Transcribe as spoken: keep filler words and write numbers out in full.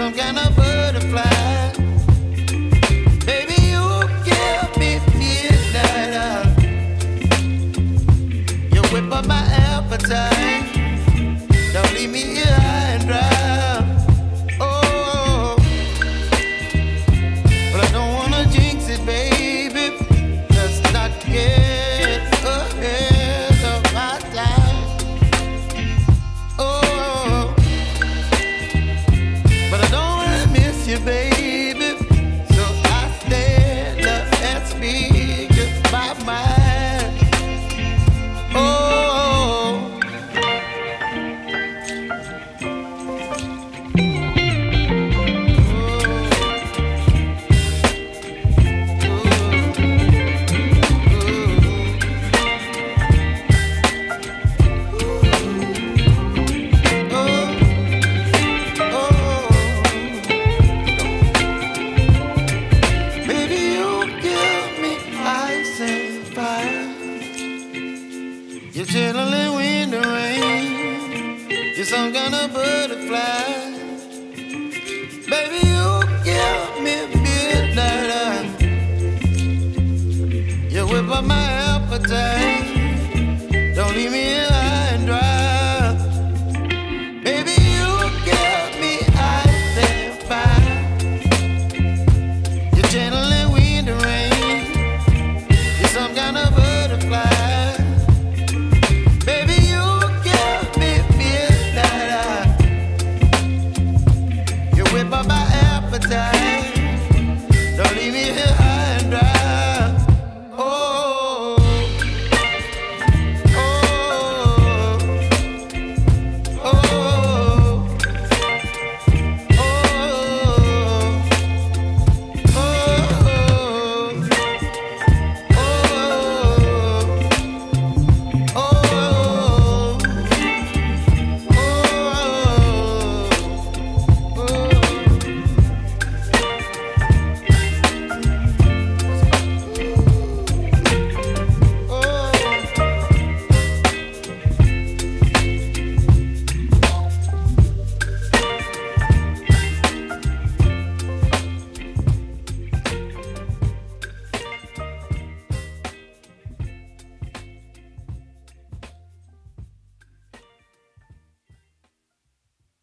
some kind of butterfly. Baby, you give me midnight. You whip up my appetite. Don't leave me here high and dry. Oh, but I don't wanna jinx it, baby. Let's not get ahead of my time. Oh, but I don't wanna miss you, baby. So I stand up and speak just my mind. Oh. You're chilling when the rain. You're some kind of butterfly. Baby, you give me midnight. You whip up my appetite. Don't leave me alone. But my appetite.